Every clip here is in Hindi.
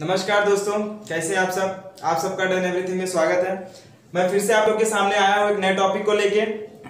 नमस्कार दोस्तों, कैसे हैं आप सब। आप सबका डन एवरीथिंग में स्वागत है। मैं फिर से आप लोग के सामने आया हूँ एक नए टॉपिक को लेके।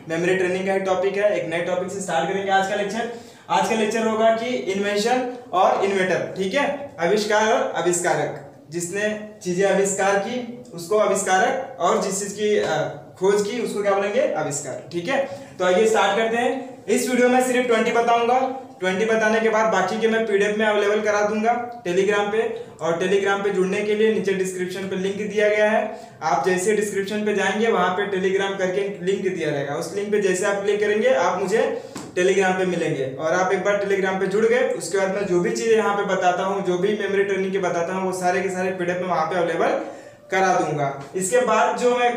मेमोरी ट्रेनिंग का एक टॉपिक है। एक नए टॉपिक से स्टार्ट करेंगे आज का लेक्चर। आज का लेक्चर होगा कि इन्वेंशन और इन्वेटर, ठीक है, आविष्कार और आविष्कारक। जिसने चीजें आविष्कार की उसको आविष्कारक, और जिस चीज की खोज की उसको क्या बोलेंगे, आविष्कार। ठीक है, तो आइए स्टार्ट करते हैं। इस वीडियो में सिर्फ 20 बताऊंगा। 20 बताने के बाद बाकी के मैं पीडीएफ में अवेलेबल करा दूंगा टेलीग्राम पे। और टेलीग्राम पे जुड़ने के लिए नीचे डिस्क्रिप्शन पे लिंक दिया गया है। आप जैसे डिस्क्रिप्शन पे जाएंगे वहां पे टेलीग्राम करके लिंक दिया रहेगा। उस लिंक पे जैसे आप क्लिक करेंगे आप मुझे टेलीग्राम पे मिलेंगे। और आप एक बार टेलीग्राम पे जुड़ गए उसके बाद मैं जो भी चीज़ें यहाँ पे बताता हूँ, जो भी मेमोरी ट्रेनिंग के बताता हूँ, वो सारे के सारे पीडीएफ में वहाँ पे अवेलेबल करा दूंगा। इसके बाद जो मैं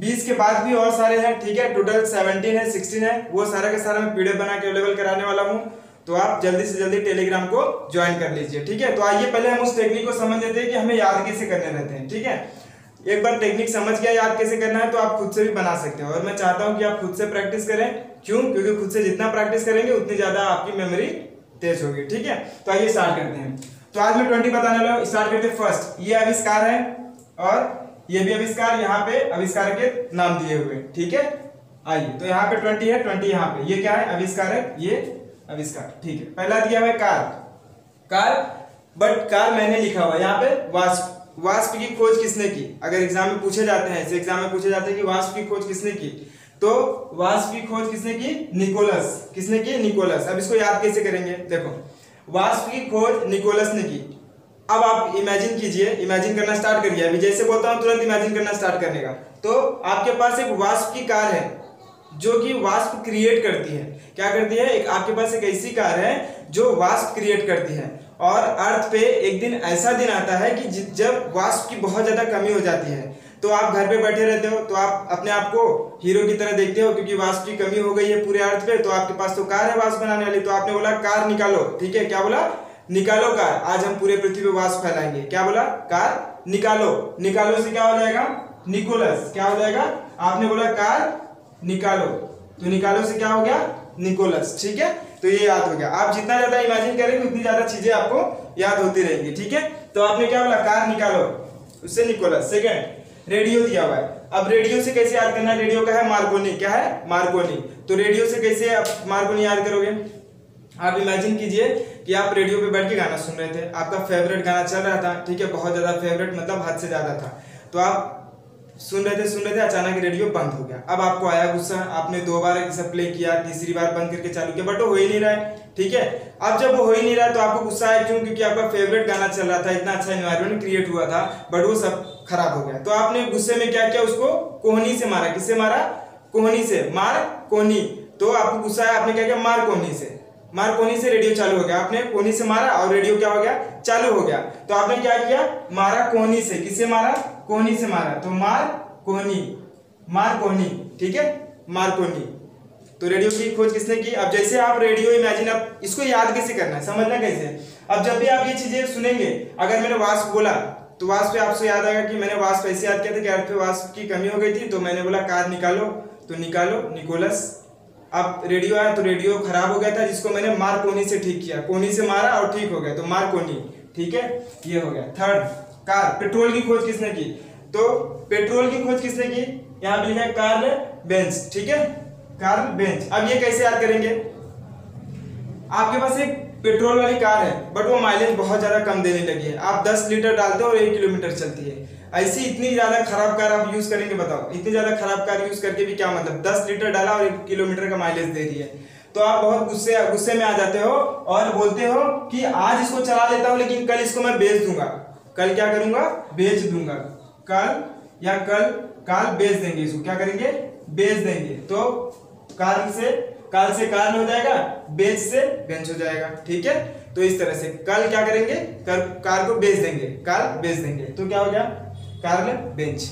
20 के बाद भी और सारे हैं, ठीक है, टोटल 17 है, 16 है, वो सारा का सारा मैं पीडीएफ बना के अवेलेबल कराने वाला हूँ। तो आप जल्दी से जल्दी टेलीग्राम को ज्वाइन कर लीजिए, ठीक है। तो आइए पहले हम उस टेक्निक को समझ लेते हैं कि हमें याद कैसे करने रहते हैं, ठीक है। एक बार टेक्निक समझ गया याद कैसे करना है तो आप खुद से भी बना सकते हो। और मैं चाहता हूँ कि आप खुद से प्रैक्टिस करें। क्यों? क्योंकि खुद से जितना प्रैक्टिस करेंगे उतनी ज्यादा आपकी मेमोरी तेज होगी, ठीक है। तो आइए स्टार्ट करते हैं। तो आज मैं 20 बताने वाला हूँ। स्टार्ट करते हैं। फर्स्ट, ये आविष्कार है और ये भी आविष्कार, यहाँ पे आविष्कार के नाम दिए हुए, ठीक है। आइए, तो यहाँ पे 20 है, 20 यहाँ पे, ये क्या है, आविष्कार है, ये आविष्कार, ठीक है। पहला दिया हुआ है कार, कार, बट कार मैंने लिखा हुआ है यहाँ पे वास्प। वास्प की खोज किसने की? अगर एग्जाम में पूछे जाते हैं, ऐसे एग्जाम में पूछे जाते हैं कि वास्प की खोज किसने की, तो वास्प की खोज किसने की, निकोलस। किसने की? निकोलस। अब इसको याद कैसे करेंगे, देखो, वास्प की खोज निकोलस ने की। अब आप इमेजिन कीजिए, इमेजिन करना स्टार्ट करिए। अभी जैसे बोलता हूँ तुरंत इमेजिन करना स्टार्ट करने का। तो आपके पास एक वास्प की कार है जो कि वास्प क्रिएट करती है। क्या करती है? एक आपके पास एक ऐसी कार है जो वास्प क्रिएट करती है। और अर्थ पे एक दिन ऐसा दिन आता है कि जब वास्प की बहुत ज़्यादा कमी हो जाती है। तो आप घर पे बैठे रहते हो तो आप अपने आप को हीरो की तरह देखते हो क्योंकि वास्प की कमी हो गई है पूरे अर्थ पे। तो आपके पास तो कार है वास्प बनाने वाली। तो आपने बोला कार निकालो, ठीक है, क्या बोला, निकालो कार, आज हम पूरे पृथ्वी पे वास्प फैलाएंगे। क्या बोला, कार निकालो। निकालो से क्या हो जाएगा, निकोलस। क्या हो जाएगा, आपने बोला कार निकालो, तो निकालो से क्या हो गया, निकोलस, ठीक है। तो ये याद हो गया। आप जितना ज्यादा इमेजिन करेंगे उतनी ज्यादा चीजें आपको याद होती रहेंगी, ठीक है। तो आपने क्या बोला, कार निकालो, उससे निकोलस। सेकंड, रेडियो दिया हुआ है। अब रेडियो से कैसे याद करना है, रेडियो का है मार्कोनी। क्या है, मार्कोनी। तो रेडियो से कैसे आप मार्कोनी याद करोगे? आप इमेजिन कीजिए कि आप रेडियो पे बैठ के गाना सुन रहे थे, आपका फेवरेट गाना चल रहा था, ठीक है, बहुत ज़्यादा फेवरेट, मतलब हद से ज़्यादा था। तो आप सुन रहे थे, अचानक रेडियो बंद हो गया। अब आपको आया गुस्सा, आपने 2 बार इसे प्ले किया, तीसरी बार बंद करके चालू किया, बट वो हो ही नहीं रहा है, ठीक है। अब जब वो हो ही नहीं रहा तो आपको गुस्सा आया। क्यों? क्योंकि आपका फेवरेट गाना चल रहा था, इतना अच्छा एनवायरमेंट क्रिएट हुआ था, बट वो सब खराब हो गया। तो आपने गुस्से में क्या किया, उसको कोहनी से मारा। किससे मारा? कोहनी से, मार कोहनी। तो आपको गुस्सा आया, आपने क्या किया, मार कोहनी से। मार कोहनी से रेडियो चालू हो गया, आपने कोहनी से मारा और रेडियो क्या हो गया, चालू हो गया। तो आपने क्या किया, मारा कोहनी से। किससे मारा, कोहनी से मारा। तो मार कोहनी, मार कोहनी, ठीक है, मार कोहनी। तो रेडियो की खोज किसने की? अब जैसे आप रेडियो इमेजिन, आप इसको याद कैसे करना है, समझना कैसे। अब जब भी आप ये चीजें सुनेंगे, अगर मैंने वास्प बोला तो वास्प पे आपसे याद आएगा कि मैंने वास्प ऐसे याद किया था कि अर्थ पे वास्प की कमी हो गई थी। तो मैंने बोला कार निकालो, तो निकालो निकोलस। अब रेडियो आया तो रेडियो खराब हो गया था, जिसको मैंने मार कोहनी से ठीक किया, कोहनी से मारा और ठीक हो गया, तो मार कोहनी, ठीक है, ये हो गया। थर्ड, कार, पेट्रोल की खोज किसने की? तो पेट्रोल की खोज किसने की, यहाँ पे लिखा है कार्ल बेंच, ठीक है, कार्ल बेंच। अब ये कैसे याद करेंगे? आपके पास एक पेट्रोल वाली कार है बट वो माइलेज बहुत ज़्यादा कम देने लगी है। आप 10 लीटर डालते हो और 1 किलोमीटर चलती है। ऐसी इतनी ज़्यादा खराब कार आप यूज़ करेंगे? बताओ, इतनी ज़्यादा खराब कार यूज़ करके भी क्या मतलब, 10 लीटर डाला और 1 किलोमीटर का माइलेज दे रही है। तो आप बहुत गुस्से में आ जाते हो और बोलते हो कि आज इसको चला लेता हूँ लेकिन कल इसको मैं बेच दूंगा। कल क्या करूँगा, बेच दूंगा, कल या कल बेच देंगे, इसको क्या करेंगे, बेच देंगे। तो काल से काल हो जाएगा, बेंच से बेंच हो जाएगा, ठीक है। तो इस तरह से कल क्या करेंगे, कार को बेच देंगे, कार बेच देंगे, तो क्या हो गया, कार बेंच,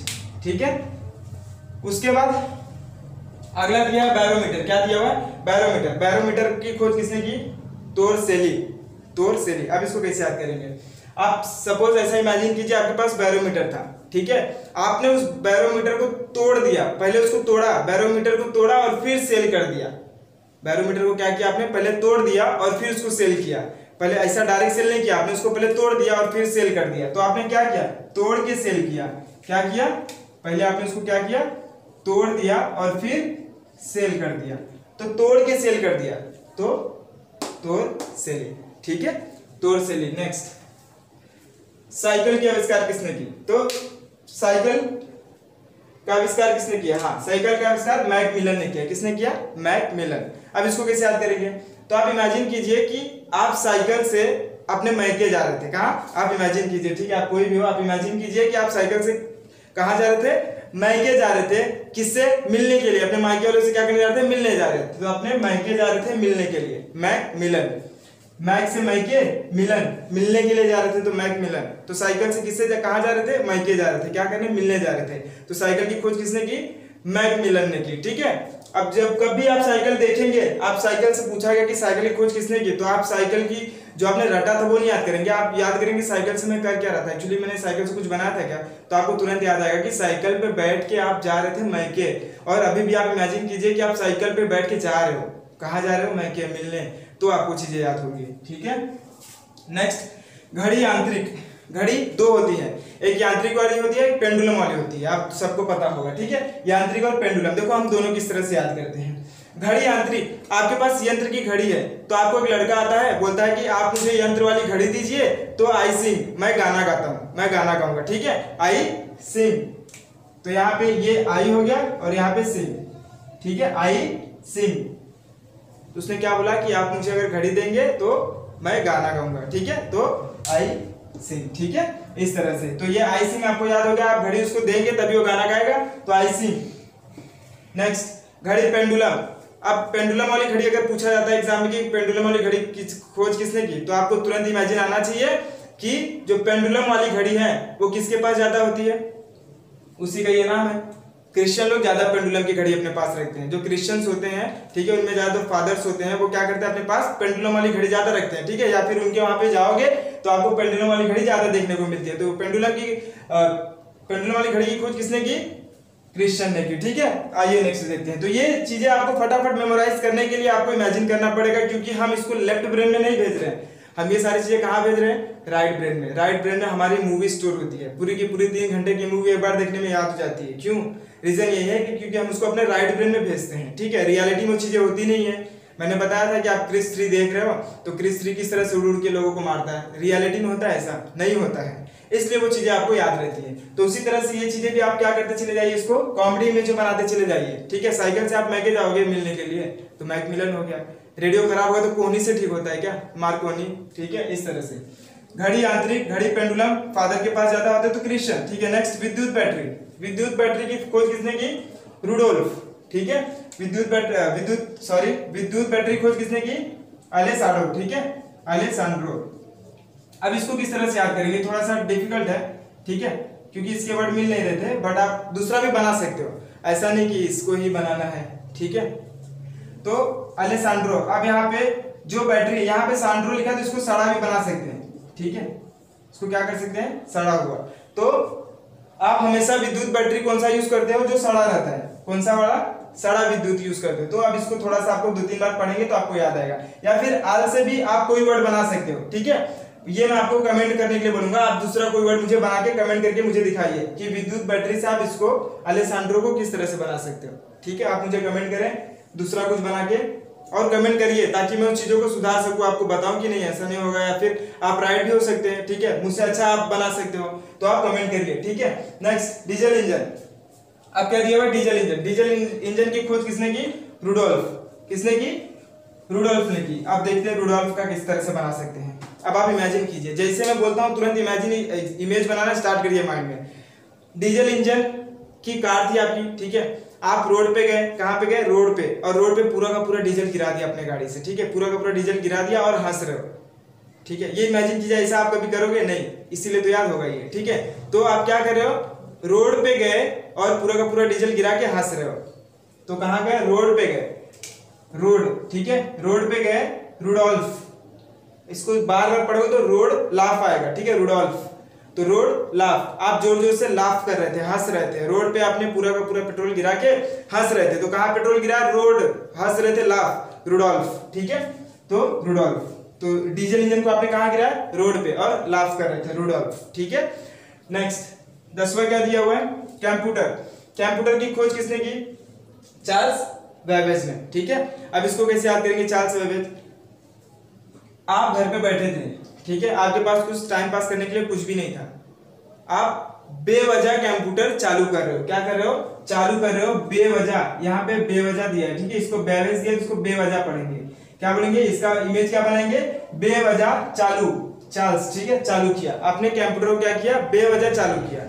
ठीक है। उसके बाद अगला दिया है बैरोमीटर। क्या दिया हुआ है, बैरोमीटर। बैरोमीटर की खोज किसने की, तोरसेली, तोरसेली। अब इसको कैसे याद करेंगे? आप सपोज ऐसा इमेजिन कीजिए, आपके पास बैरोमीटर था, ठीक है, आपने उस बैरोमीटर को तोड़ दिया। पहले उसको तोड़ा, बैरोमीटर को तोड़ा और फिर सेल कर दिया। बैरोमीटर को क्या किया आपने, पहले तोड़ दिया और फिर उसको सेल किया। पहले ऐसा डायरेक्ट सेल नहीं किया आपने, उसको पहले तोड़ दिया और फिर सेल कर दिया। तो आपने क्या किया, तोड़ के सेल किया। क्या किया, पहले आपने उसको क्या किया, तोड़ दिया और फिर सेल कर दिया। तो तोड़ के सेल कर दिया, तो तोड़ सेलिंग, ठीक है, तोड़ सेलिंग। नेक्स्ट, साइकिल की आविष्कार किसने की, तो साइकिल का आविष्कार किसने किया, हाँ साइकिल का आविष्कार मैकमिलन ने किया। किसने किया, मैकमिलन। अब इसको कैसे याद करेंगे, तो आप इमेजिन कीजिए कि आप साइकिल से अपने मैके जा रहे थे, कहाँ, आप इमेजिन कीजिए, ठीक है, आप कोई भी हो, आप इमेजिन कीजिए कि आप साइकिल से कहाँ जा रहे थे, मैके जा रहे थे, किससे, मिलने के लिए, अपने मायके वालों से क्या करने जा रहे थे, मिलने जा रहे थे। तो अपने मैके जा रहे थे मिलने के लिए, मैक मिलन, मैक से मैके, मिलन मिलने के लिए जा रहे थे, तो मैक मिलन। तो साइकिल से किससे कहाँ जा रहे थे, मैके जा रहे थे, क्या करने, मिलने जा रहे थे। तो साइकिल की खोज किसने की, मैक मिलन ने की, ठीक है। अब जब कभी आप साइकिल देखेंगे, आप साइकिल से पूछा गया कि साइकिल की खोज किसने की, तो आप साइकिल की जो आपने रटा था वो नहीं याद करेंगे, आप याद करेंगे साइकिल से मैं कर क्या रहा था, एक्चुअली मैंने साइकिल से कुछ बनाया था क्या, तो आपको तुरंत याद आएगा कि साइकिल पे बैठ के आप जा रहे थे मैके। और अभी भी आप इमेजिन कीजिए कि आप साइकिल पे बैठ के जा रहे हो, कहाँ जा रहे हो, मैके, मिलने, तो आपको चीजें याद होगी, ठीक है। नेक्स्ट, घड़ी आंतरिक। घड़ी दो होती है, एक यांत्रिक वाली होती है, एक पेंडुलम वाली होती है, आप सबको पता होगा, ठीक है, यांत्रिक और पेंडुलम। देखो हम दोनों किस तरह से याद करते हैं। घड़ी यांत्रिक, आपके पास यंत्र की घड़ी है, तो आपको एक लड़का आता है, बोलता है कि आप मुझे यंत्र वाली घड़ी दीजिए, तो आई सिंग, मैं गाना गाता हूँ, मैं गाना गाऊंगा, ठीक है, आई सिंग। तो यहाँ पे ये आई हो गया और यहाँ पे सिंग, ठीक है, आई सिंग। तो उसने क्या बोला कि आप मुझे अगर घड़ी देंगे तो मैं गाना गाऊंगा, ठीक है, तो आई सिंग, ठीक है, इस तरह से। तो ये आई सिंग आपको याद हो गया, आप घड़ी उसको देंगे तभी वो गाना गाएगा, तो आई सिंग। नेक्स्ट, घड़ी पेंडुलम। अब पेंडुलम वाली घड़ी अगर पूछा जाता है एग्जाम में कि पेंडुलम वाली घड़ी की खोज किसने की, तो आपको तुरंत इमेजिन आना चाहिए कि जो पेंडुलम वाली घड़ी है वो किसके पास ज्यादा होती है, उसी का ये नाम है। क्रिश्चियन लोग ज्यादा पेंडुलम की घड़ी अपने पास रखते हैं, जो क्रिश्चियंस होते हैं, ठीक है, उनमें ज्यादा फादर्स होते हैं, वो क्या करते हैं, अपने पास पेंडुलम वाली घड़ी ज्यादा रखते हैं, ठीक है, या फिर उनके वहां पे जाओगे तो आपको पेंडुलम वाली घड़ी ज्यादा देखने को मिलती है। तो पेंडुलम वाली घड़ी की खोज किसने की, क्रिश्चियन ने की, ठीक है। आइए नेक्स्ट देखते हैं। तो ये चीजें आपको फटाफट मेमोराइज करने के लिए आपको इमेजिन करना पड़ेगा, क्योंकि हम इसको लेफ्ट ब्रेन में नहीं भेज रहे हैं, हम ये सारी चीजें कहाँ भेज रहे हैं, राइट ब्रेन में। राइट ब्रेन में हमारी मूवी स्टोर होती है, पूरी की पूरी 3 घंटे की मूवी एक बार देखने में याद हो जाती है। क्यों, रीजन ये है कि क्योंकि हम उसको अपने राइट ब्रेन में भेजते हैं, ठीक है, रियलिटी में चीजें होती नहीं है। मैंने बताया था कि आप क्रिस 3 देख रहे हो, तो क्रिस 3 किस तरह से उड़ के लोगों को मारता है, रियलिटी में होता है ऐसा नहीं होता है, इसलिए वो चीजें आपको याद रहती है। तो उसी तरह से ये चीजें भी आप क्या करते चले जाइए, इसको कॉमेडी इमेज बनाते चले जाइए, ठीक है। साइकिल से आप मैके जाओगे मिलने के लिए, तो मैक मिलन हो गया। रेडियो खराब होगा तो कोहनी से ठीक होता है क्या, मार्कोनी, ठीक है, इस तरह से। घड़ी आंतरिक, घड़ी पेंडुलम, फादर के पास ज्यादा होता है तो क्रिश्चियन, ठीक है। नेक्स्ट, विद्युत बैटरी। विद्युत बैटरी की खोज किसने की, रूडोल्फ, ठीक है। विद्युत बैटरी खोज किसने की, अलेसांड्रो, ठीक है, अलेसांड्रो। अब इसको किस तरह से याद करेंगे, थोड़ा सा डिफिकल्ट है, ठीक है, क्योंकि इसके वर्ड मिल नहीं रहे थे, बट आप दूसरा भी बना सकते हो, ऐसा नहीं कि इसको ही बनाना है, ठीक है। तो अलेसांड्रो, अब यहाँ पे जो बैटरी, यहाँ पे सांड्रो लिखा है तो इसको सड़ा भी बना सकते हैं, ठीक है, इसको क्या कर सकते हैं, सड़ा हुआ। तो आप हमेशा विद्युत बैटरी कौन सा यूज करते हो, जो सड़ा रहता है, कौन सा वाला, सड़ा विद्युत यूज करते हो। तो अब इसको थोड़ा सा आपको 2-3 बार पढ़ेंगे तो आपको याद आएगा, या फिर आल से भी आप कोई वर्ड बना सकते हो, ठीक है। ये मैं आपको कमेंट करने के लिए बोलूंगा, आप दूसरा कोई वर्ड मुझे बना के कमेंट करके मुझे दिखाइए कि विद्युत बैटरी से आप इसको अलेसांड्रो को किस तरह से बना सकते हो, ठीक है। आप मुझे कमेंट करें, दूसरा कुछ बना के और कमेंट करिए, ताकि मैं उन चीजों को सुधार सकूं, आपको बताऊं कि नहीं ऐसा नहीं होगा, या फिर आप राइट भी हो सकते हैं, ठीक है, मुझसे अच्छा आप बना सकते हो, तो आप कमेंट करिए, ठीक है। Next, diesel engine. अब क्या दिया हुआ, डीजल इंजन। डीजल इंजन की खोज किसने की, रूडोल्फ। किसने की, रूडोल्फ ने की। आप देखते हैं रूडोल्फ का किस तरह से बना सकते हैं। अब आप इमेजिन कीजिए, जैसे मैं बोलता हूँ तुरंत इमेजिन इमेज बनाना स्टार्ट करिए माइंड में। डीजल इंजन की कार थी आपकी, ठीक है, आप रोड पे गए, कहाँ पे गए, रोड पे, और रोड पे पूरा का पूरा डीजल गिरा दिया अपने गाड़ी से, ठीक है, पूरा का पूरा डीजल गिरा दिया और हंस रहे हो, ठीक है। ये इमेजिन कीजिए, ऐसा आप कभी करोगे नहीं, इसीलिए तो याद होगा ये, ठीक है। तो आप क्या कर रहे हो, रोड पे गए और पूरा का पूरा डीजल गिरा के हंस रहे हो। तो कहाँ गए, रोड पे गए, रोड, ठीक है, रोड पे गए, रूडोल्फ। इसको बार बार पढ़ोगे तो रोड लाफ आएगा, ठीक है, रूडोल्फ, तो रोड लाफ। आप जोर जोर से लाफ कर रहे थे, हंस रहे थे, रोड पे आपने पूरा का पूरा पेट्रोल गिरा के हंस रहे थे। तो कहाँ पेट्रोल गिरा, रोड, हंस रहे थे, लाफ, रूडोल्फ, ठीक है, तो रूडोल्फ, तो डीजल इंजन को आपने कहाँ गिराया? रोड पे, और लाफ कर रहे थे रूडोल्फ। ठीक है, नेक्स्ट 10वां क्या दिया हुआ है? कंप्यूटर। कंप्यूटर की खोज किसने की? चार्ल्स वेबेज ने। ठीक है, अब इसको कैसे याद करेंगे? चार्ल्स वेबेज, आप घर पे बैठे थे, ठीक है, आपके पास कुछ टाइम पास करने के लिए कुछ भी नहीं था, आप बेवजह कंप्यूटर चालू कर रहे हो। क्या कर रहे हो? चालू कर रहे हो बेवजह। यहाँ पे बेवजह दिया है, ठीक है, इसको बेवजह दिया, इसको बेवजह पढ़ेंगे। क्या बोलेंगे? इसका इमेज क्या बनाएंगे? बेवजह चालू, चार्ल्स, ठीक है, चालू किया आपने कंप्यूटर को। क्या किया? बेवजह चालू किया,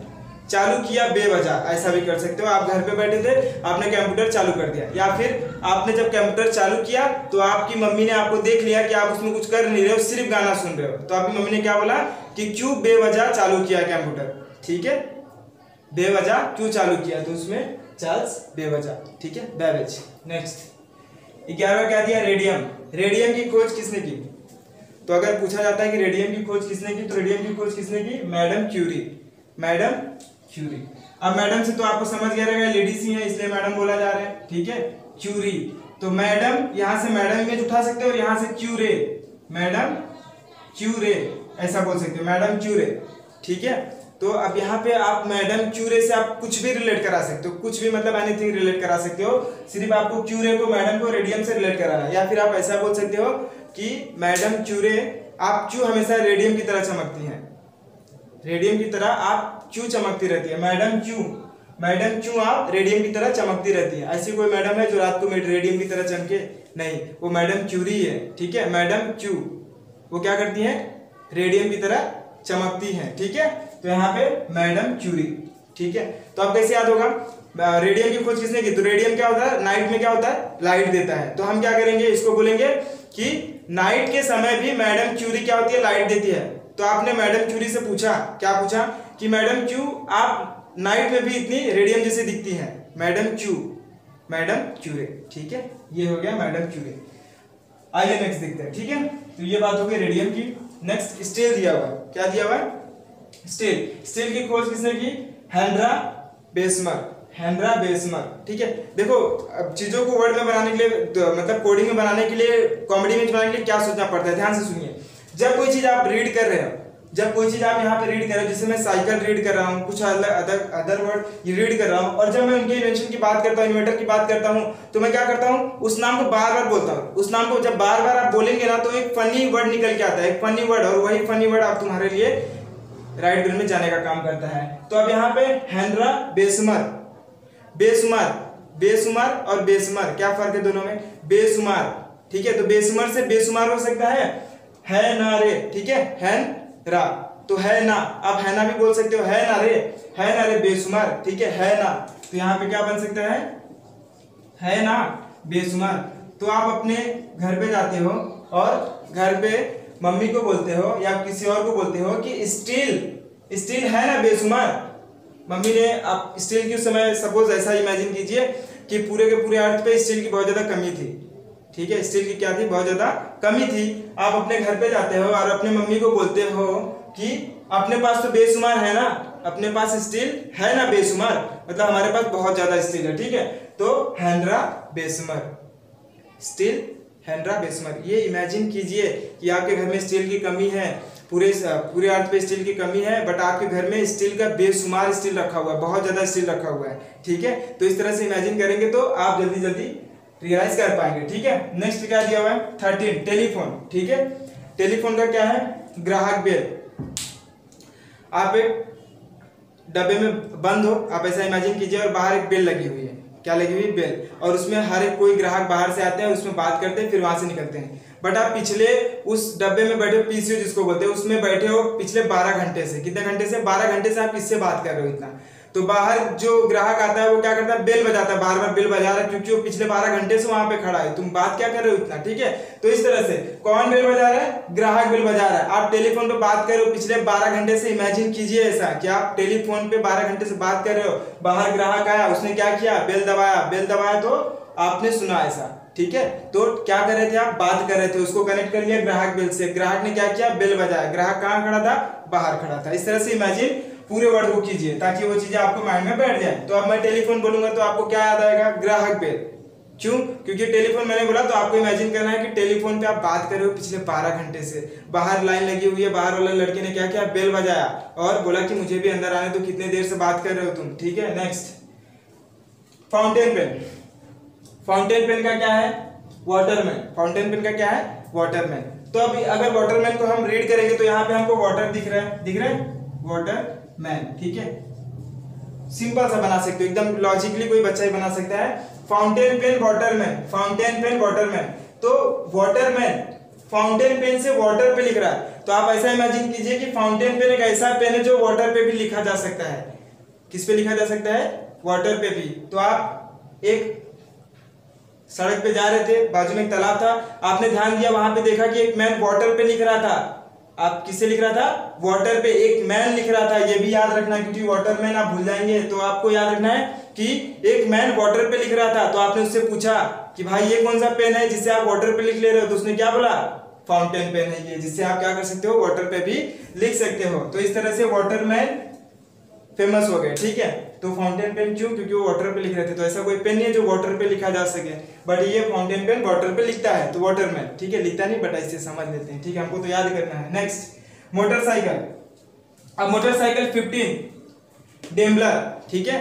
चालू किया बेवजह, ऐसा भी कर सकते हो। आप घर पे बैठे थे, आपने कंप्यूटर चालू कर दिया, या फिर आपने जब कंप्यूटर चालू किया तो आपकी मम्मी ने आपको देख लिया कि आप उसमें कुछ कर नहीं रहे हो, सिर्फ गाना सुन रहे हो, तो आपकी मम्मी ने क्या बोला कि क्यों बेवजह चालू किया कंप्यूटर? ठीक है, बेवजह क्यों चालू किया? तो उसमें चार्ल्स बेवजह, ठीक है, बेवज। नेक्स्ट 11वां क्या दिया? रेडियम। रेडियम की खोज किसने की? तो अगर पूछा जाता है कि रेडियम की खोज किसने की, तो रेडियम की खोज किसने की? Madam Curie, madam Curie. अब मैडम से तो आपको समझ गया रहेगा, लेडीज ही है इसलिए मैडम बोला जा रहा है, ठीक है, क्यूरी। तो मैडम, यहाँ से मैडम इमेज उठा सकते हो और यहाँ से क्यूरे, मैडम क्यूरे ऐसा बोल सकते हो, मैडम क्यूरे, ठीक है। तो अब यहाँ पे आप मैडम क्यूरे से आप कुछ भी रिलेट करा सकते हो, कुछ भी, मतलब एनीथिंग रिलेट करा सकते हो, सिर्फ आपको क्यूरे को, मैडम को रेडियम से रिलेट कराना है। या फिर आप ऐसा बोल सकते हो कि मैडम क्यूरे, आप क्यों हमेशा रेडियम की तरह चमकती हैं, रेडियम की तरह आप क्यों चमकती रहती है, मैडम क्यों, मैडम क्यों आप रेडियम की तरह चमकती रहती है। ऐसी कोई मैडम है जो रात को रेडियम की तरह चमके? नहीं, वो मैडम क्यूरी है, ठीक है, मैडम क्यू, वो क्या करती है? रेडियम की तरह चमकती है, ठीक है। तो यहाँ पे मैडम क्यूरी, ठीक है। तो अब कैसे याद होगा? रेडियम की खोज किसने की? तो रेडियम क्या होता है? नाइट में क्या होता है? लाइट देता है। तो हम क्या करेंगे? इसको बोलेंगे कि नाइट के समय भी मैडम क्यूरी क्या होती है? लाइट देती है। तो आपने मैडम क्यूरी से पूछा, क्या पूछा कि मैडम क्यू आप नाइट में भी इतनी रेडियम जैसे दिखती हैं, मैडम क्यू, मैडम क्यूरे, ठीक है, ये हो गया मैडम क्यूरे। आइए नेक्स्ट देखते हैं, ठीक है। तो ये बात हो गई रेडियम की। नेक्स्ट स्टील दिया हुआ है, क्या दिया हुआ है? स्टील। स्टील की खोज किसने की? हेनरा बेसमर, हेनरा बेसमर, ठीक है। देखो, अब चीजों को वर्ड में बनाने के लिए, मतलब कोडिंग में बनाने के लिए, कॉमेडी में बनाने के लिए क्या सोचना पड़ता है? ध्यान से सुनिए। जब कोई चीज आप रीड कर रहे हो, जब कोई चीज आप यहाँ पे रीड कर रहे हो, जैसे मैं साइकिल रीड कर रहा हूँ, कुछ अदर वर्ड ये रीड कर रहा हूँ, और जब मैं उनके इन्वेंशन की बात करता हूँ, इन्वेंटर की बात करता हूँ, तो मैं क्या करता हूँ? उस नाम को बार बार बोलता हूँ। उस नाम को जब बार बार आप बोलेंगे ना, तो एक फनी वर्ड निकल के आता है, एक फनी वर्ड, और वही फनी वर्ड आप तुम्हारे लिए राइट बिल में जाने का काम करता है। तो अब यहाँ पे हेनरा बेसुमार, बेसुमार, बेसुमार और बेसुमार, क्या फर्क है दोनों में? बेसुमार, ठीक है। तो बेसुमार से बेसुमार हो सकता है ना रे, ठीक है, हैन रा, तो है ना, आप है ना भी बोल सकते हो, है ना रे, है ना रे बेसुमार, ठीक है ना। तो यहाँ पे क्या बन सकता है ना बेसुमार। तो आप अपने घर पे जाते हो और घर पे मम्मी को बोलते हो या किसी और को बोलते हो कि स्टील, स्टील है ना बेसुमार। मम्मी ने, आप स्टील के समय सपोज ऐसा इमेजिन कीजिए कि पूरे के पूरे अर्थ पे स्टील की बहुत ज़्यादा कमी थी, ठीक है, स्टील की क्या थी? बहुत ज़्यादा कमी थी। आप अपने घर पे जाते हो और अपने मम्मी को बोलते हो कि अपने पास तो बेशुमार है ना, अपने पास स्टील है ना बेशुमार, मतलब हमारे पास बहुत ज़्यादा स्टील है, ठीक है। तो हेनरा बेशुमार, स्टील हेनरा बेशुमार। ये इमेजिन कीजिए कि आपके घर में स्टील की कमी है, पूरे अर्थ पे स्टील की कमी है, बट आपके घर में स्टील का बेशुमार स्टील रखा हुआ है, बहुत ज़्यादा स्टील रखा हुआ है, ठीक है। तो इस तरह से इमेजिन करेंगे तो आप जल्दी जल्दी रियलाइज कर पाएंगे, ठीक है। नेक्स्ट क्या दिया हुआ है? 13 टेलीफोन, ठीक है। टेलीफोन का क्या है? ग्राहक बेल। आप एक डब्बे में बंद हो, आप ऐसा इमेजिन कीजिए, और बाहर एक बेल लगी हुई है, क्या लगी हुई? बेल, और उसमें हर एक कोई ग्राहक बाहर से आते हैं, उसमें बात करते हैं, फिर वहां से निकलते हैं। बट आप पिछले उस डब्बे में बैठे हो, पीसीओ जिसको बोलते हैं, उसमें बैठे हो पिछले 12 घंटे से। कितने घंटे से? 12 घंटे से आप किससे बात कर रहे हो इतना? तो बाहर जो ग्राहक आता है वो क्या करता है? बेल बजाता है, बार बार बेल बजा रहा है, क्योंकि वो पिछले 12 घंटे से वहां पे खड़ा है। तुम बात क्या कर रहे हो इतना, ठीक है। तो इस तरह से कौन बेल बजा रहा है? ग्राहक बेल बजा रहा है। आप टेलीफोन पे बात कर रहे हो पिछले 12 घंटे से। इमेजिन कीजिए ऐसा कि आप टेलीफोन पे 12 घंटे से बात कर रहे हो, बाहर ग्राहक आया, उसने क्या किया? बेल दबाया, बेल दबाया तो आपने सुना ऐसा, ठीक है। तो क्या कर रहे थे आप? बात कर रहे थे, उसको कनेक्ट कर लिया ग्राहक बेल से, ग्राहक ने क्या किया? बेल बजाया। ग्राहक कहाँ खड़ा था? बाहर खड़ा था। इस तरह से इमेजिन पूरे वर्ड को कीजिए ताकि वो चीजें आपको माइंड में बैठ जाए। तो अब मैं टेलीफोन बोलूंगा तो आपको क्या याद आएगा? ग्राहक बेल, क्यों? क्योंकि टेलीफोन मैंने बोला तो आपको इमेजिन करना है कि टेलीफोन पे आप बात कर रहे हो पिछले 12 घंटे से, बाहर लाइन लगी हुई है, बाहर वाले लड़के ने क्या किया, बेल बजाया और बोला कि मुझे भी अंदर आने दो, तो कितने देर से बात कर रहे हो तुम, ठीक है। Next fountain pen, fountain pen का क्या है, वाटरमैन, फाउंटेन पेन का क्या है, वाटरमैन। तो अब अगर वाटरमैन को हम रीड करेंगे तो यहाँ पे हमको वाटर दिख रहा है, दिख रहा है वाटरमैन, ठीक है। सिंपल सा बना सकते हो, एकदम लॉजिकली कोई बच्चा ही बना सकता है। Fountain pen Waterman, fountain pen Waterman, तो वाटरमैन फाउंटेन पेन से वाटर पे लिख रहा है, तो आप ऐसा इमेजिन कीजिए कि फाउंटेन पेन एक ऐसा पेन है जो वाटर पे भी लिखा जा सकता है। किस पे लिखा जा सकता है, वाटर पे भी। तो आप एक सड़क पे जा रहे थे, बाजू में एक तालाब था, आपने ध्यान दिया, वहां पे देखा कि एक मैन वाटर पे लिख रहा था। आप किससे लिख रहा था, वाटर पे एक मैन लिख रहा था। ये भी याद रखना क्योंकि वाटरमैन आप भूल जाएंगे, तो आपको याद रखना है कि एक मैन वाटर पे लिख रहा था। तो आपने उससे पूछा कि भाई ये कौन सा पेन है जिससे आप वाटर पे लिख ले रहे हो, तो उसने क्या बोला, फाउंटेन पेन है ये, जिससे आप क्या कर सकते हो, वाटर पे भी लिख सकते हो। तो इस तरह से वाटरमैन फेमस हो गए, ठीक है। तो फाउंटेन पेन क्यों, क्योंकि वो वाटर पे लिख रहे थे, तो ऐसा कोई पेन नहीं है जो वाटर पे लिखा जा सके, बट ये फाउंटेन पेन वाटर पे लिखता है, तो वाटरमैन, ठीक है, लिखता नहीं बट ऐसे समझ लेते हैं, ठीक है, हमको तो याद करना है। नेक्स्ट मोटरसाइकिल, अब मोटरसाइकिल 15 डेम्बलर, ठीक है।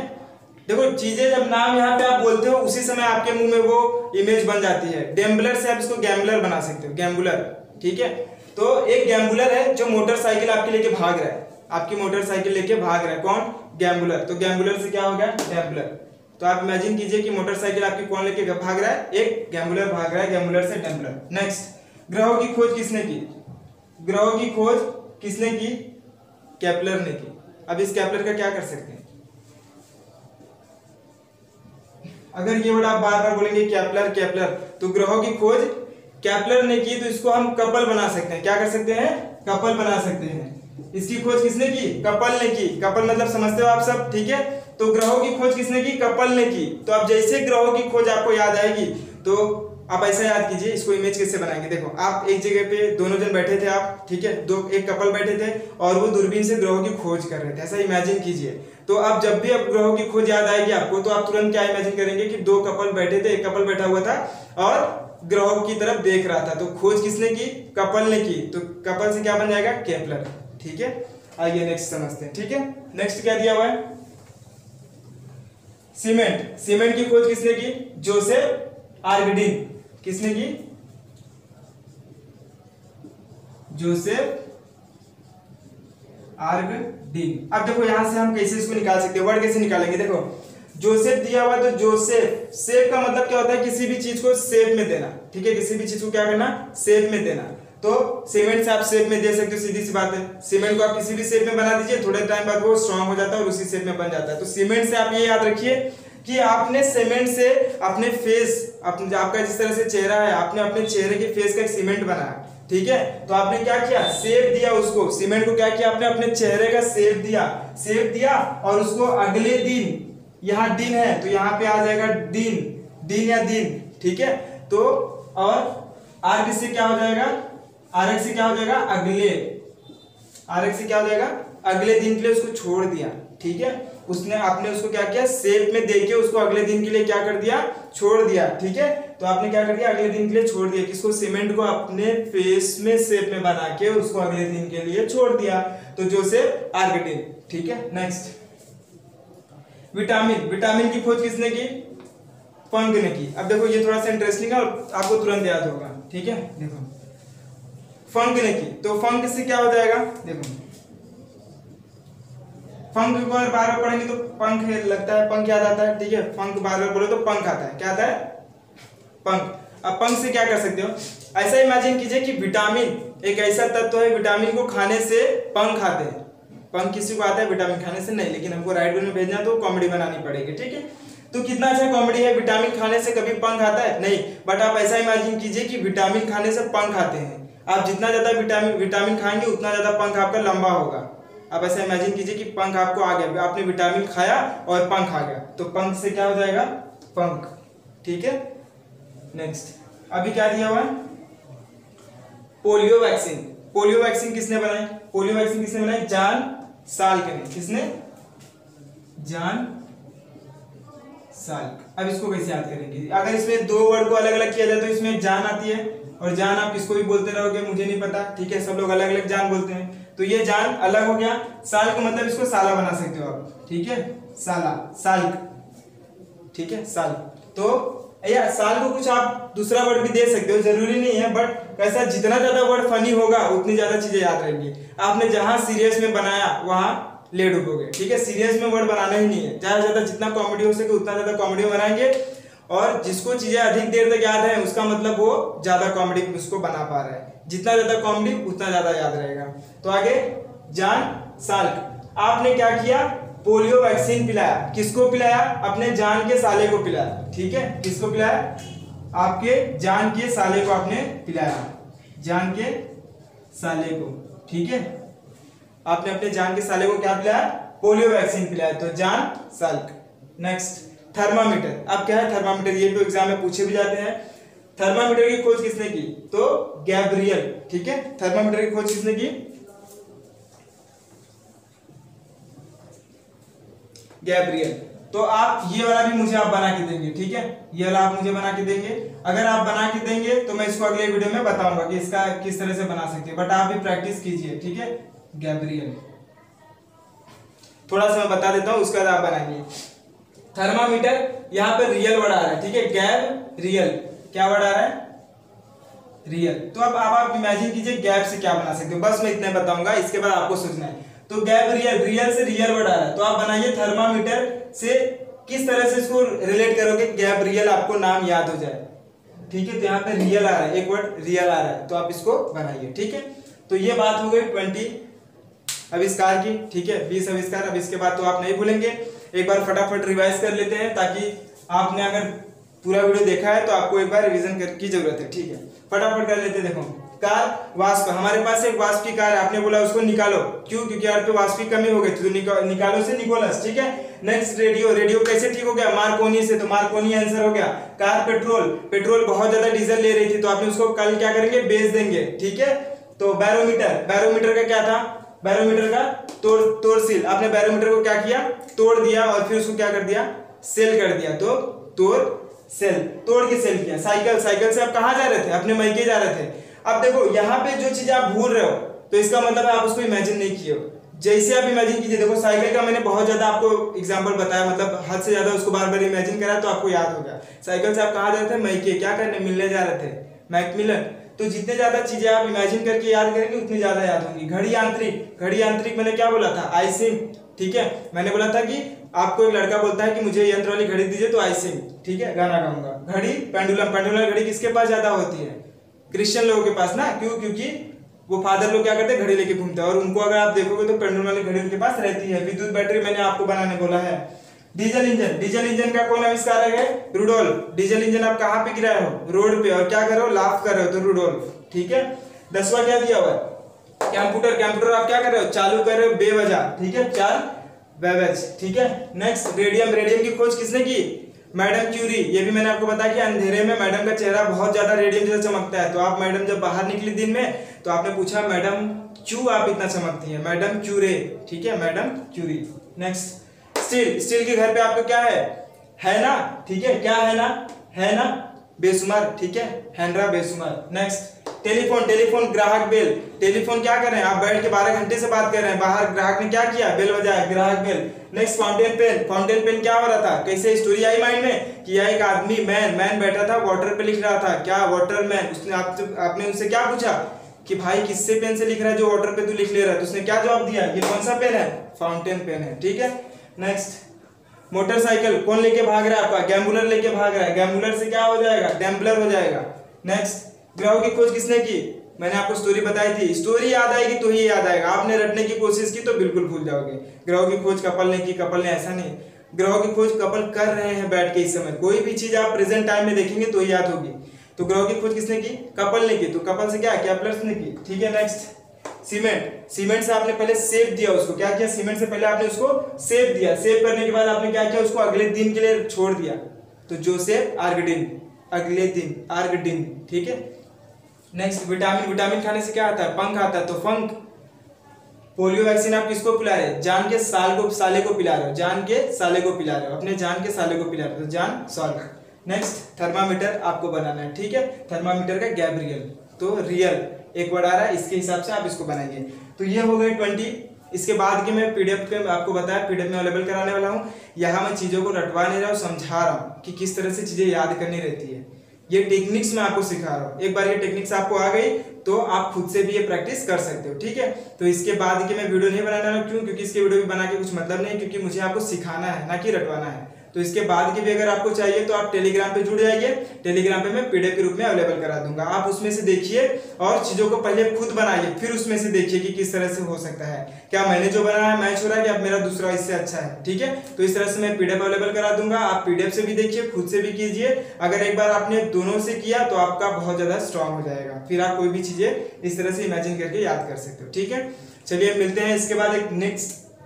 देखो चीजें जब नाम यहाँ पे आप बोलते हो उसी समय आपके मुंह में वो इमेज बन जाती है। डेम्बलर से आप इसको गैम्बलर बना सकते हो, गैम्बुलर, ठीक है। तो एक गैम्बुलर है जो मोटरसाइकिल आपके लेके भाग रहा है, आपकी मोटरसाइकिल लेके भाग रहा है, कौन, गैम्बुलर। तो गैम्बुलर से क्या हो गया, डेम्बलर। तो आप इमेजिन कीजिए कि मोटरसाइकिल आपकी कौन लेके भाग रहा है, एक गैम्बुलर भाग रहा है, गैम्बुलर से डेम्बलर। नेक्स्ट ग्रहों की खोज किसने की, ग्रहों की खोज किसने की, केपलर ने की। अब इस केपलर का क्या कर सकते हैं, अगर ये वर्ड आप बार बार बोलेंगे केपलर केपलर, तो ग्रहों की खोज केपलर ने की, तो इसको हम कपल बना सकते हैं, क्या कर सकते हैं, कपल बना सकते हैं। इसकी खोज किसने की, कपल ने की, कपल मतलब समझते हो आप सब, ठीक है। तो ग्रहों की खोज किसने की, कपल ने की। तो अब जैसे ग्रहों की खोज आपको याद आएगी तो आप ऐसा याद कीजिए। इसको इमेज कैसे बनाएंगे, देखो आप एक जगह पे दोनों जन बैठे थे आप, ठीक है, दो एक कपल बैठे थे और वो दूरबीन से ग्रहों की खोज कर रहे थे, ऐसा इमेजिन कीजिए। तो अब जब भी आप ग्रहों की खोज याद आएगी आपको, तो आप तुरंत क्या इमेजिन करेंगे कि दो कपल बैठे थे, एक कपल बैठा हुआ था और ग्रहों की तरफ देख रहा था, तो खोज किसने की, कपल ने की। तो कपल से क्या बन जाएगा, केपलर, ठीक है। आइए नेक्स्ट समझते हैं, ठीक है। नेक्स्ट क्या दिया हुआ है, सीमेंट, सीमेंट की खोज किसने की, जोसेफ आर्गडीन, किसने की, जोसेफ आर्गडीन। अब देखो यहां से हम कैसे इसको निकाल सकते हैं, वर्ड कैसे निकालेंगे, देखो जोसेफ दिया हुआ, तो जोसेफ, सेफ का मतलब क्या होता है, किसी भी चीज को सेफ में देना, ठीक है, किसी भी चीज को क्या करना, सेफ में देना। तो सीमेंट से आप शेप में दे सकते हो, सीधी सी बात है। सीमेंट को आप किसी भी शेप में बना दीजिए, थोड़े टाइम बाद वो स्ट्रांग हो जाता है और उसी शेप में बन जाता है। तो सीमेंट से आप ये याद रखिए कि आपने सीमेंट से अपने फेस, आपका जिस तरह से चेहरा है, आपने अपने चेहरे के फेस का एक सीमेंट बनाया, ठीक है। तो आपने क्या किया, शेप दिया उसको, सीमेंट को क्या किया आपने, अपने चेहरे का शेप दिया, शेप दिया और उसको अगले दिन, यहाँ दिन है तो यहाँ पे आ जाएगा दिन, दिन या दिन, ठीक है। तो और आर्ग से क्या हो जाएगा, आरक से क्या हो जाएगा, अगले, आरक से क्या हो जाएगा, अगले दिन के लिए उसको छोड़ दिया, ठीक है। उसने आपने उसको क्या किया, शेप में देके उसको अगले दिन के लिए क्या कर दिया, छोड़ दिया, ठीक है। तो आपने क्या कर दिया, अगले दिन के लिए छोड़ दिया, किसको, सीमेंट को, अपने फेस में शेप में बना के उसको अगले दिन के लिए छोड़ दिया, तो जोसेफ आर्गडीन, ठीक है। नेक्स्ट विटामिन, विटामिन की खोज किसने की, फंग ने की। अब देखो ये थोड़ा सा इंटरेस्टिंग है और आपको तुरंत याद होगा, ठीक है। देखो फंग ने की, तो फंग से क्या हो जाएगा, देखो फंग को बार बार पढ़ेंगे तो पंख लगता है, पंख याद आता है, ठीक है। फंग बार बार बोलो तो पंख आता है, क्या आता है, पंख। अब पंख से क्या कर सकते हो, ऐसा इमेजिन कीजिए कि विटामिन एक ऐसा तत्व है, विटामिन को खाने से पंख आते हैं। पंख किसी को आता है, विटामिन खाने से नहीं, लेकिन हमको राइट वे में भेजना है तो कॉमेडी बनानी पड़ेगी, ठीक है। तो कितना अच्छा कॉमेडी है, विटामिन खाने से कभी पंख आता है नहीं, बट आप ऐसा इमेजिन कीजिए कि विटामिन खाने से पंख आते हैं। आप जितना ज़्यादा विटामिन खाएंगे उतना ज़्यादा पंख आपका लंबा होगा। आप ऐसा इमेजिन कीजिए कि पंख आपको आ गया, आपने विटामिन खाया और पंख आ गया, तो पंख से क्या हो जाएगा, पंख, ठीक है। नेक्स्ट अभी क्या दिया हुआ है, पोलियो वैक्सीन। पोलियो वैक्सीन किसने बनाई, पोलियो वैक्सीन किसने बनाई, जॉन साल्क ने, किसने, जॉन साल। अब इसको कैसे याद करेंगे? अगर इसमें दो वर्ड को अलग अलग किया जाए तो इसमें जान आती है, और जान आप इसको भी बोलते रहोगे, मुझे नहीं पता, ठीक है, सब लोग अलग अलग जान बोलते हैं। तो ये जान अलग हो गया, साल का मतलब इसको साला बना सकते हो आप, ठीक है, साला, साल, ठीक है, साल। तो या साल को कुछ आप दूसरा वर्ड भी दे सकते हो, जरूरी नहीं है, बट कैसा जितना ज्यादा वर्ड फनी होगा उतनी ज्यादा चीजें याद रहेंगी। आपने जहां सीरियस में बनाया वहां ले डूबोगे, ठीक है, सीरियस में वर्ड बनाना ही नहीं है, ज्यादा ज्यादा जितना कॉमेडी हो सके उतना ज्यादा कॉमेडी बनाएंगे, और जिसको चीजें अधिक देर तक याद है उसका मतलब वो ज्यादा कॉमेडी उसको बना पा रहा है, जितना ज्यादा कॉमेडी उतना ज्यादा याद रहेगा। तो आगे जान साल, आपने क्या किया, पोलियो वैक्सीन पिलाया, किसको पिलाया, अपने जान के साले को पिलाया, ठीक है, किसको पिलाया, आपके जान के साले को आपने पिलाया, जान के साले को, ठीक है, आपने अपने जान के साले को क्या पिलाया, पोलियो वैक्सीन पिलाया, तो जान साल। नेक्स्ट थर्मामीटर, अब क्या है थर्मामीटर, ये तो एग्जाम में पूछे भी जाते हैं। थर्मामीटर की खोज किसने की, तो गैब्रियल, ठीक है, थर्मामीटर की खोज किसने की, गैब्रियल। तो आप ये वाला भी मुझे आप बना के देंगे, ठीक है, ये वाला आप मुझे बना के देंगे, अगर आप बना के देंगे तो मैं इसको अगले वीडियो में बताऊंगा कि इसका किस तरह से बना सकते हैं, बट आप भी प्रैक्टिस कीजिए, ठीक है, गैब्रियल थोड़ा सा मैं बता देता हूं, उसके बाद आप बनाइए। थर्मामीटर, यहाँ पर रियल वर्ड आ रहा है, ठीक है, गैब्रियल, क्या वर्ड आ रहा है, रियल। तो अब आप इमेजिन कीजिए गैप से क्या बना सकते हो, बस मैं इतना बताऊंगा, इसके बाद आपको सोचना है। तो गैब्रियल, रियल से रियल वर्ड आ रहा है, तो आप बनाइए थर्मामीटर से किस तरह से इसको रिलेट करोगे गैब्रियल, आपको नाम याद हो जाए, ठीक है। तो यहाँ पे रियल आ रहा है, एक वर्ड रियल आ रहा है, तो आप इसको बनाइए, ठीक है। तो ये बात हो गई 20 आविष्कार की, ठीक है, 20 आविष्कार। अब इसके बाद तो आप नहीं भूलेंगे, एक बार फटाफट रिवाइज कर लेते हैं, ताकि आपने अगर पूरा वीडियो देखा है तो आपको एक बार रिविजन की जरूरत है, ठीक है, फटाफट कर लेते हैं। देखो कार वाष्प, हमारे पास एक वाष्प की कार है, आपने बोला उसको निकालो, क्यों, क्योंकि अर्थ पे वाष्प की कमी हो गई, तो निकालो से निकोलस, ठीक है। नेक्स्ट रेडियो, रेडियो कैसे ठीक हो गया, मार्कोनी से, तो मार्कोनी आंसर हो गया। कार पेट्रोल, पेट्रोल बहुत ज्यादा डीजल ले रही थी, तो आपने उसको कल क्या करेंगे, बेच देंगे, ठीक है। तो बैरोमीटर, बैरोमीटर का क्या था, बैरोमीटर का तोड़सील, आपने बैरोमीटर को क्या किया, तोड़ दिया, और फिर उसको क्या कर दिया, सेल कर दिया, तो तोड़ सेल, तोड़ के सेल किया। साइकिल, साइकिल से आप कहाँ जा रहे थे, अपने मायके जा रहे थे। अब देखो यहाँ पे जो चीज आप भूल रहे हो तो इसका मतलब आप उसको इमेजिन नहीं किए हो, जैसे आप इमेजिन कीजिए। देखो साइकिल का मैंने बहुत ज्यादा आपको एग्जांपल बताया, मतलब हद से ज्यादा उसको बार बार इमेजिन कराया तो आपको याद होगा। साइकिल से आप कहाँ जा रहे थे, मैके, क्या करने, मिलने जा रहे थे, मैकमिलन। तो जितने ज्यादा चीजें आप इमेजिन करके याद करेंगे उतनी ज्यादा याद होंगी। घड़ी आंतरिक, घड़ी आंतरिक मैंने क्या बोला था, आइसिंग, ठीक है, मैंने बोला था कि आपको एक लड़का बोलता है कि मुझे यंत्र वाली घड़ी दीजिए तो आइसिंग, ठीक है, गाना गाऊंगा। घड़ी पेंडुलम, पेंडुलम घड़ी किसके पास ज्यादा होती है, क्रिश्चियन लोगों के पास ना, क्यों, क्योंकि वो फादर लोग क्या करते हैं, घड़ी लेके घूमते हैं, और उनको अगर आप देखोगे तो पेंडुलम वाली घड़ी उनके पास रहती है। विद्युत बैटरी मैंने आपको बनाने बोला है। डीजल इंजन, डीजल इंजन का कौन आविष्कार है, रुडोल्फ। डीजल इंजन आप कहाँ पे गिराए हो, रोड पे, और क्या कर रहे हो, लाफ कर रहे हो, तो रुडोल्फ, ठीक है। 10वां क्या दिया हुआ है, कंप्यूटर, कंप्यूटर आप क्या कर रहे हो, चालू कर रहे हो बेवजह, ठीक है, चार बेवज, ठीक है। नेक्स्ट रेडियम, रेडियम की खोज किसने की, मैडम क्यूरी। ये भी मैंने आपको बताया कि अंधेरे में मैडम का चेहरा बहुत ज्यादा रेडियम जैसा चमकता है, तो आप मैडम जब बाहर निकली दिन में तो आपने पूछा मैडम क्यों आप इतना चमकती हैं, मैडम क्यूरे, ठीक है, madam Curie. Next steel, steel के घर पे आपको क्या है ना, ठीक है, क्या है ना, है ना, बेसुमार, ठीक है, Henry Bessemer. Next telephone, telephone ग्राहक बेल, टेलीफोन क्या कर रहे हैं आप, बैठ के 12 घंटे से बात कर रहे हैं, बाहर ग्राहक ने क्या किया, बेल बजाया, ग्राहक bell. Next fountain pen, fountain pen क्या हो रहा था, कैसे स्टोरी आई माइंड में कि यह एक आदमी मैन, मैन बैठा था वाटर पे लिख रहा था, क्या वाटर मैन, उसने आपने उनसे क्या पूछा कि भाई किससे पेन से लिख रहा है जो वाटर पे तू लिख ले रहा है, तो उसने क्या जवाब दिया, ये कौन सा पेन है, फाउंटेन पेन है, ठीक है। नेक्स्ट मोटरसाइकिल, कौन लेके भाग रहा है आपका, गैम्बुलर लेके भाग रहा है, गैम्बुलर से क्या हो जाएगा, गैम्बलर हो जाएगा। नेक्स्ट ग्रहों की खोज किसने की, मैंने आपको स्टोरी बताई थी, स्टोरी याद आएगी तो ही याद आएगा, आपने रटने की कोशिश की तो बिल्कुल भूल जाओगे। ग्रहों की खोज कपल ने की, कपल ने ऐसा नहीं, ग्रहों की खोज कपल कर रहे हैं बैठ के इस समय, कोई भी चीज आप प्रेजेंट टाइम में देखेंगे तो ही याद होगी। तो ग्रहों की खोज किसने की, कपल ने की, तो कपल से क्या, कैप्लर ने की, ठीक है। नेक्स्ट सीमेंट, सीमेंट से आपने पहले सेव दिया, उसको क्या किया, सीमेंट से पहले आपने उसको सेव दिया, सेव करने के बाद आपने क्या किया, उसको अगले दिन के लिए छोड़ दिया, तो जोसेफ आर्गडिन, अगले दिन आर्गडिन, ठीक है। नेक्स्ट विटामिन, विटामिन खाने से क्या आता है, पंख आता है, तो फंक। पोलियो वैक्सीन आप किसको पिला रहे हो? जान के साले को पिला रहे हो, जान के साले को पिला रहे हो, अपने जान के साले को पिला रहे हो। तो जान सॉल्व। नेक्स्ट थर्मामीटर आपको बनाना है, ठीक है। थर्मामीटर का गैब्रियल तो रियल एक वर्ड आ रहा है, इसके हिसाब से आप इसको बनाएंगे। तो ये हो गए 20। इसके बाद के मैं पीडीएफ पे आपको बताया पीडीएफ में अवेलेबल कराने वाला हूँ। यहाँ मैं चीज़ों को रटवा नहीं रहा हूँ, समझा रहा हूँ कि किस तरह से चीज़ें याद करनी रहती है। ये टेक्निक्स मैं आपको सिखा रहा हूँ। एक बार ये टेक्निक्स आपको आ गई तो आप खुद से भी ये प्रैक्टिस कर सकते हो, ठीक है। तो इसके बाद के मैं वीडियो नहीं बनाने वाला, क्यों? क्योंकि इसके वीडियो भी बना के कुछ मतलब नहीं, क्योंकि मुझे आपको सिखाना है ना कि रटवाना है। तो इसके बाद के भी अगर आपको चाहिए तो आप टेलीग्राम पे जुड़ जाइए, टेलीग्राम पे मैं पीडीएफ के रूप में अवेलेबल करा दूंगा। आप उसमें से देखिए और चीज़ों को पहले खुद बनाइए, फिर उसमें से देखिए कि किस तरह से हो सकता है, क्या मैंने जो बनाया है मैच हो रहा है कि अब मेरा दूसरा इससे अच्छा है, ठीक है। तो इस तरह से मैं पीडीएफ अवेलेबल करा दूंगा। आप पीडीएफ से भी देखिए, खुद से भी कीजिए। अगर एक बार आपने दोनों से किया तो आपका बहुत ज़्यादा स्ट्रांग हो जाएगा, फिर आप कोई भी चीज़ें इस तरह से इमेजिन करके याद कर सकते हो, ठीक है। चलिए मिलते हैं इसके बाद एक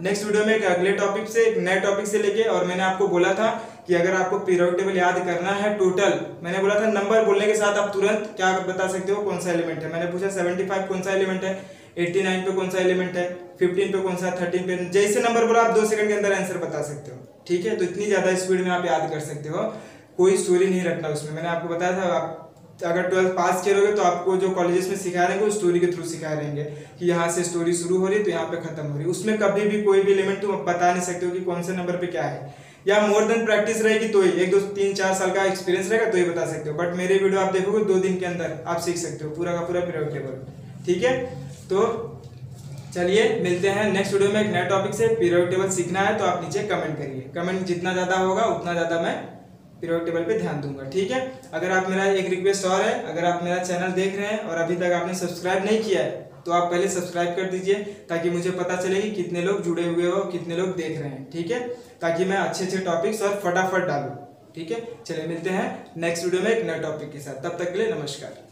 नेक्स्ट वीडियो में एक अगले टॉपिक से, एक नए टॉपिक से लेके। और मैंने आपको बोला था कि अगर आपको पीरियोडिक टेबल याद करना है टोटल, मैंने बोला था नंबर बोलने के साथ आप तुरंत क्या बता सकते हो कौन सा एलिमेंट है। मैंने पूछा 75 कौन सा एलिमेंट है, 89 पे कौन सा एलिमेंट है, 15 पे कौन सा, 13 पे, जैसे नंबर बोला आप 2 सेकंड के अंदर आंसर बता सकते हो, ठीक है। तो इतनी ज़्यादा स्पीड में आप याद कर सकते हो, कोई स्टोरी नहीं रखना उसमें। मैंने आपको बताया था आप अगर 12th पास करोगे तो आपको जो कॉलेजेस में सिखा रहेंगे वो स्टोरी के थ्रू सिखा रहेंगे कि यहाँ से स्टोरी शुरू हो रही है तो यहाँ पे खत्म हो रही है। उसमें कभी भी कोई भी एलिमेंट तुम बता नहीं सकते हो कि कौन से नंबर पे क्या है। या मोर देन प्रैक्टिस रहेगी तो ही 1 2 3 4 साल का एक्सपीरियंस रहेगा तो ही बता सकते हो। बट मेरे वीडियो आप देखोगे 2 दिन के अंदर आप सीख सकते हो पूरा का पूरा पीरियोडिक टेबल, ठीक है। तो चलिए मिलते हैं नेक्स्ट वीडियो में एक नए टॉपिक से। पीरियोडिक टेबल सीखना है तो आप नीचे कमेंट करिए, कमेंट जितना ज़्यादा होगा उतना ज़्यादा मैं पीरियोडिक टेबल पे ध्यान दूंगा, ठीक है। अगर आप मेरा एक रिक्वेस्ट और है, अगर आप मेरा चैनल देख रहे हैं और अभी तक आपने सब्सक्राइब नहीं किया है तो आप पहले सब्सक्राइब कर दीजिए, ताकि मुझे पता चले कि कितने लोग जुड़े हुए हो, कितने लोग देख रहे हैं, ठीक है, ताकि मैं अच्छे अच्छे टॉपिक्स और फटाफट डालूँ, ठीक है। चलिए मिलते हैं नेक्स्ट वीडियो में एक नए टॉपिक के साथ, तब तक के लिए नमस्कार।